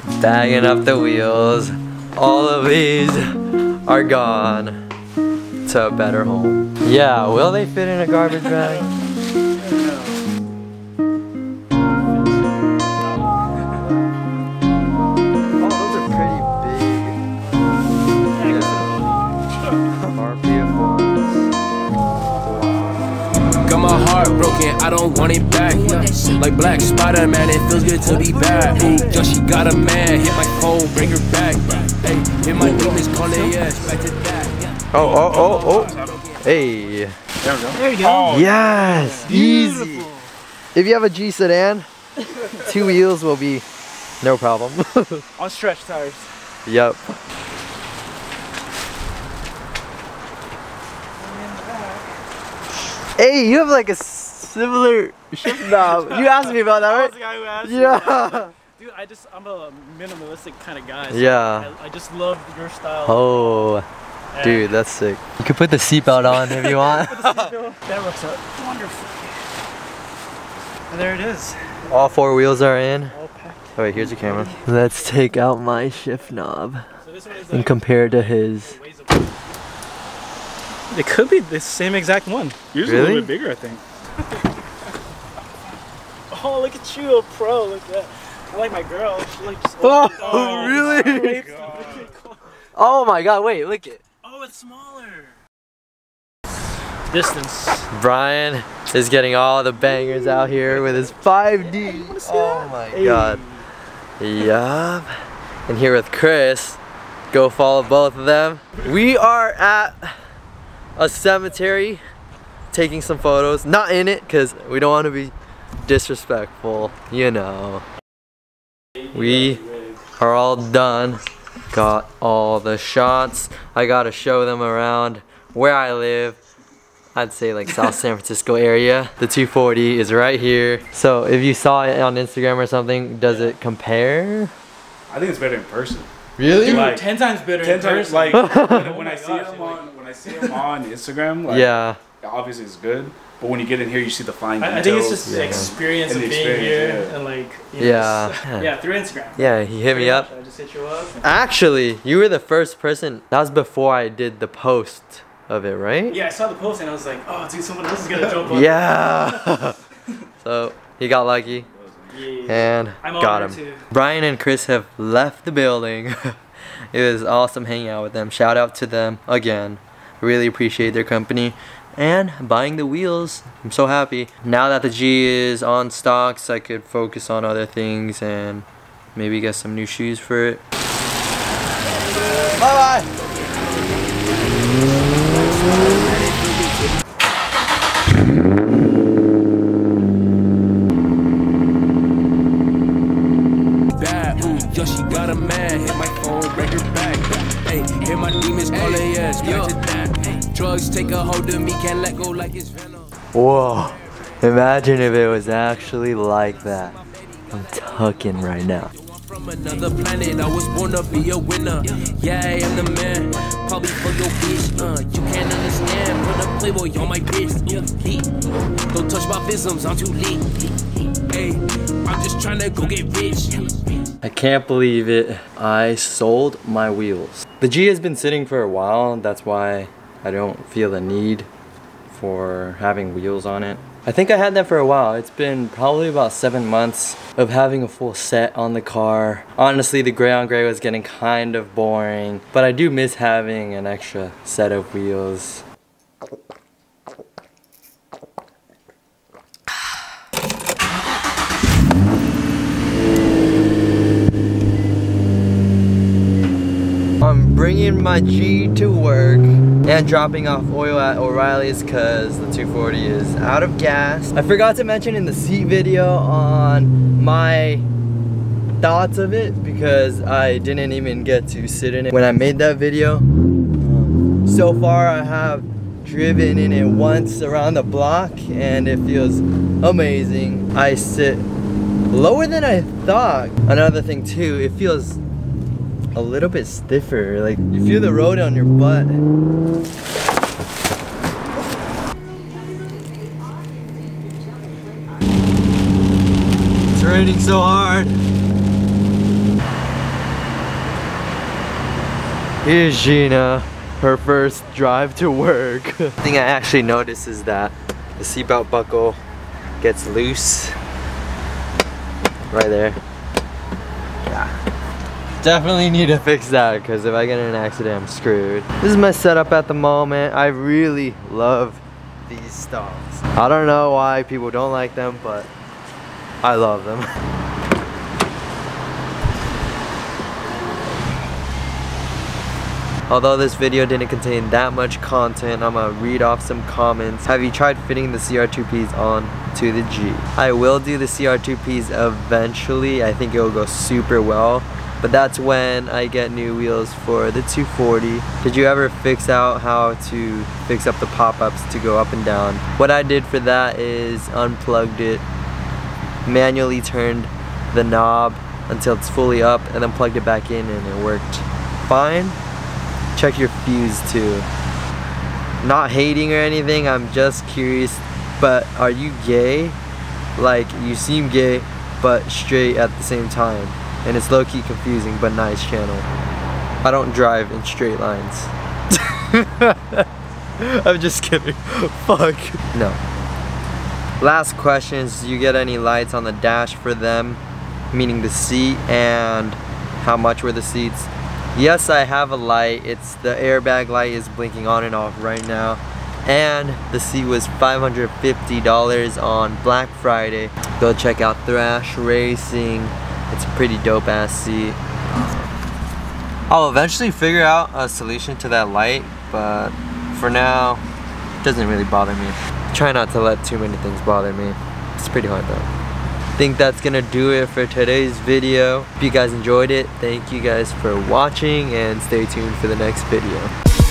Bagging up the wheels. All of these are gone to a better home. Yeah, will they fit in a garbage bag? Oh, those are pretty big. Yeah. Our vehicles. Got my heart broken, I don't want it back. Like Black Spider-Man, it feels good to be back. Yo, she got a man, hit my phone, bring her back. Hey, hit my demons, call it yes, back to that. Oh. Hey. There we go. There you go. Oh, yes, beautiful. Easy. If you have a G sedan, two wheels will be no problem. On stretch tires. Yep. Hey, you have like a similar shift knob. You asked me about that, right? I was the guy who asked you. Dude, I'm a minimalistic kind of guy. So yeah. I just love your style. Oh, and dude, that's sick. You can put the seatbelt on if you want. That looks wonderful. And there it is. All four wheels are in. All packed. Oh, wait, here's your camera. Let's take out my shift knob and compare it to his. It could be the same exact one. Yours is a little bit bigger, I think. Oh, look at you, a pro, look at that. I like my girl, she like just oh, really? Oh my god, wait, look it. Oh, it's smaller. Distance. Brian is getting all the bangers out here with his 5D. Yeah, oh my god. Yup. And here with Chris. Go follow both of them. We are at a cemetery taking some photos. Not in it, because we don't want to be disrespectful, you know. We are all done, got all the shots. I gotta show them around where I live. I'd say like South San Francisco area. The 240 is right here. So if you saw it on Instagram or something, does it compare? I think it's better in person. Really? Dude, like, 10 times better in person. Like when I see them on Instagram, like, yeah, obviously it's good. But when you get in here, you see the fine details. I think it's just the experience of being here and like, you know, just, yeah, through Instagram. Yeah, he hit me up. I just hit you up. Actually, you were the first person. That was before I did the post of it, right? Yeah, I saw the post and I was like, oh, dude, someone else is gonna jump on. Yeah. So he got lucky and got him. Too. Brian and Chris have left the building. It was awesome hanging out with them. Shout out to them again. Really appreciate their company. And buying the wheels, I'm so happy. Now that the G is on stocks, I could focus on other things and maybe get some new shoes for it. Bye-bye! Yo, she got a man, hit my phone, break her back. Hey, hit my demons, call it yes, back to that. Drugs take a hold of me, can't let go like it's venom. Whoa, imagine if it was actually like that. I'm tucking right now. From another planet, I was born to be a winner. Yeah, I am the man, probably for your bitch. You can't understand, put a playboy on my wrist. Don't touch my visms, I'm too late. Hey, I'm just trying to go get rich. I can't believe it, I sold my wheels. The G has been sitting for a while, that's why I don't feel the need for having wheels on it. I think I had that for a while. It's been probably about 7 months of having a full set on the car. Honestly, the gray on gray was getting kind of boring, but I do miss having an extra set of wheels. I'm bringing my G to work and dropping off oil at O'Reilly's because the 240 is out of gas. I forgot to mention in the seat video on my thoughts of it because I didn't even get to sit in it when I made that video. So far I have driven in it once around the block and it feels amazing. I sit lower than I thought. Another thing too, it feels a little bit stiffer, like you feel the road on your butt. It's raining so hard. Here's Gina, her first drive to work. The thing I actually noticed is that the seatbelt buckle gets loose right there. Yeah. Definitely need to fix that because if I get in an accident, I'm screwed. This is my setup at the moment. I really love these stalls. I don't know why people don't like them, but I love them. Although this video didn't contain that much content, I'm gonna read off some comments. Have you tried fitting the CR2Ps on to the G? I will do the CR2Ps eventually. I think it will go super well. But that's when I get new wheels for the 240. Did you ever fix out how to fix up the pop-ups to go up and down? What I did for that is unplugged it, manually turned the knob until it's fully up, and then plugged it back in and it worked fine. Check your fuse too. Not hating or anything, I'm just curious, but are you gay? Like, you seem gay, but straight at the same time. And it's low-key confusing, but nice channel. I don't drive in straight lines. I'm just kidding. Fuck. No. Last question is, do you get any lights on the dash for them? Meaning the seat, and how much were the seats? Yes, I have a light. It's the airbag light is blinking on and off right now. And the seat was $550 on Black Friday. Go check out Thrash Racing. It's a pretty dope ass seat. I'll eventually figure out a solution to that light, but for now, it doesn't really bother me. Try not to let too many things bother me. It's pretty hard though. I think that's gonna do it for today's video. If you guys enjoyed it, thank you guys for watching and stay tuned for the next video.